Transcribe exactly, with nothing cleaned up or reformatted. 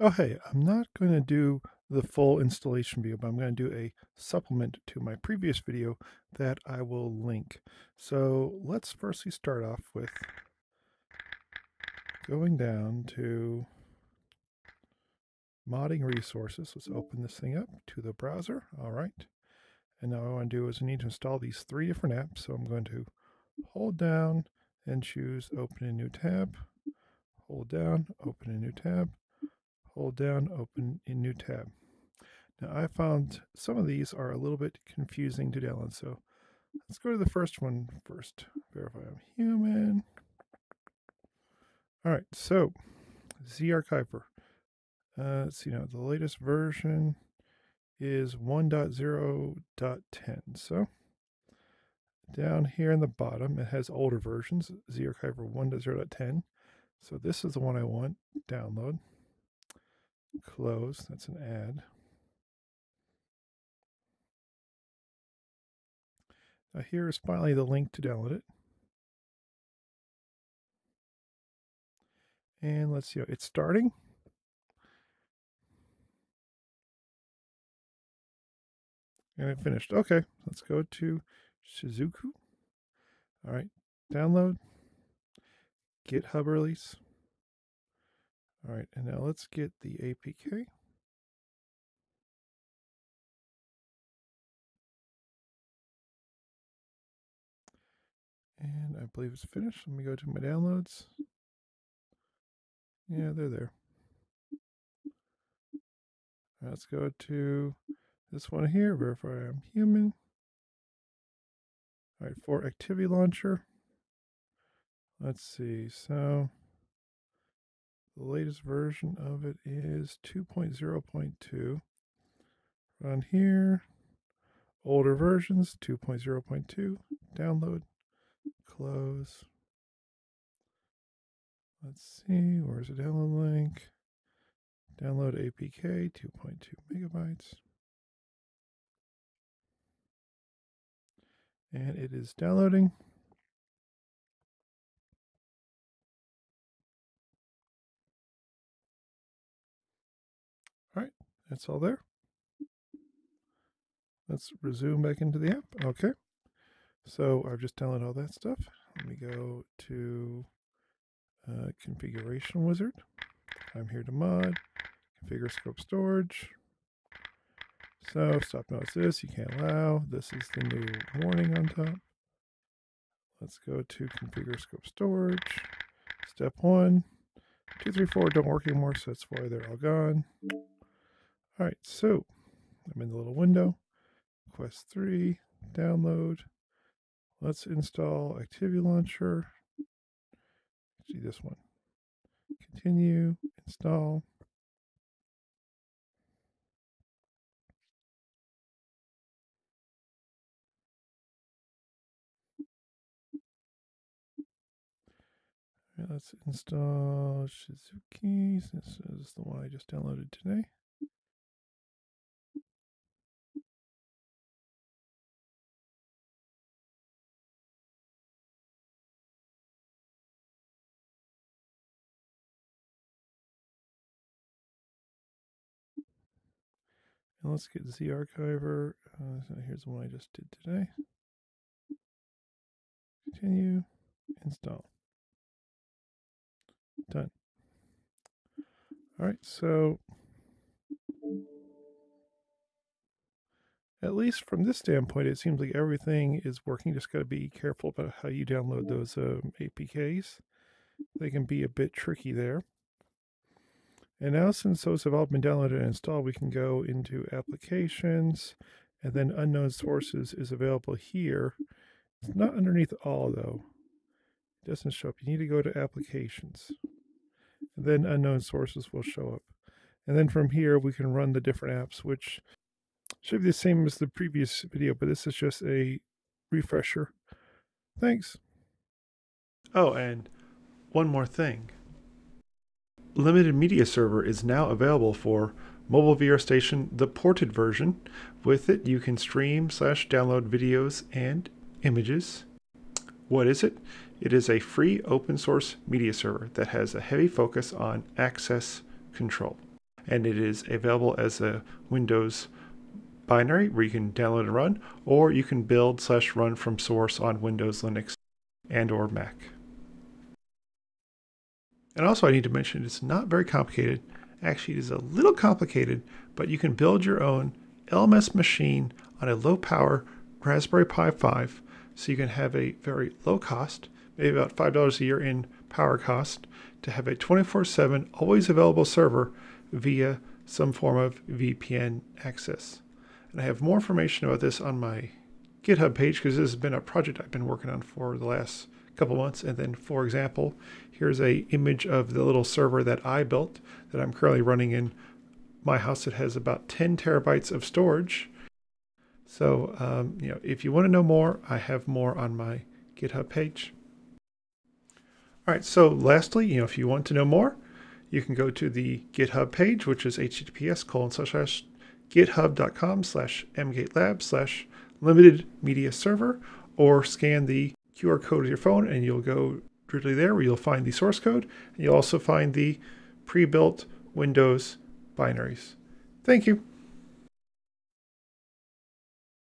Oh, hey, I'm not going to do the full installation video, but I'm going to do a supplement to my previous video that I will link. So let's firstly start off with going down to modding resources. Let's open this thing up to the browser. All right. And now what I want to do is I need to install these three different apps. So I'm going to hold down and choose open a new tab, hold down, open a new tab, hold down, open a new tab. Now I found some of these are a little bit confusing to download. So let's go to the first one first. Verify I'm human. All right. So ZArchiver. Uh, let's see now, the latest version is one point zero point ten. So down here in the bottom, it has older versions, ZArchiver one point zero point ten. So this is the one I want, download, close, that's an ad. Now here is finally the link to download it. And let's see, it's starting. And it finished. Okay, let's go to Shizuku. All right, download, GitHub release. All right, and now let's get the A P K. And I believe it's finished. Let me go to my downloads. Yeah, they're there. Right, let's go to this one here, verify I'm human. All right, for Activity Launcher. Let's see, so the latest version of it is two point zero point two. Run here, older versions, two point zero point two, download, close. Let's see, where's the download link? Download A P K, two point two megabytes. And it is downloading. All right, that's all there. Let's resume back into the app. Okay. So I've just downloaded all that stuff. Let me go to uh, configuration wizard. I'm here to mod, configure scope storage. So stop notice this, you can't allow. This is the new warning on top. Let's go to configure scope storage. Step one, two, three, four don't work anymore, so that's why they're all gone. All right, so I'm in the little window. Quest three, download. Let's install Activity Launcher. See this one. Continue, install. Let's install Shizuki. This is the one I just downloaded today. And let's get ZArchiver. Uh, so here's the one I just did today. Continue, install. Done. All right, so at least from this standpoint, it seems like everything is working. Just got to be careful about how you download those um, A P Ks. They can be a bit tricky there. And now since those have all been downloaded and installed, we can go into applications, and then unknown sources is available here. It's not underneath all, though. It doesn't show up. You need to go to applications. Then unknown sources will show up. And then from here, we can run the different apps, which should be the same as the previous video, but this is just a refresher. Thanks. Oh, and one more thing. Limited Media Server is now available for Mobile V R Station, the ported version. With it, you can stream slash download videos and images. What is it? It is a free open source media server that has a heavy focus on access control. and it is available as a Windows binary where you can download and run, or you can build slash run from source on Windows, Linux, and or Mac. And also I need to mention it's not very complicated. Actually, it is a little complicated, but you can build your own L M S machine on a low power Raspberry Pi five, so you can have a very low cost, maybe about five dollars a year in power cost, to have a twenty-four seven always available server via some form of V P N access. And I have more information about this on my GitHub page, because this has been a project I've been working on for the last couple months. And then, for example, here's a image of the little server that I built that I'm currently running in my house. It has about ten terabytes of storage. So, um, you know, if you want to know more, I have more on my GitHub page. All right, so lastly, you know, if you want to know more, you can go to the GitHub page, which is https colon slash slash github.com slash mgatelabs slash limited media server, or scan the Q R code of your phone and you'll go directly there where you'll find the source code, and you'll also find the pre-built Windows binaries. Thank you.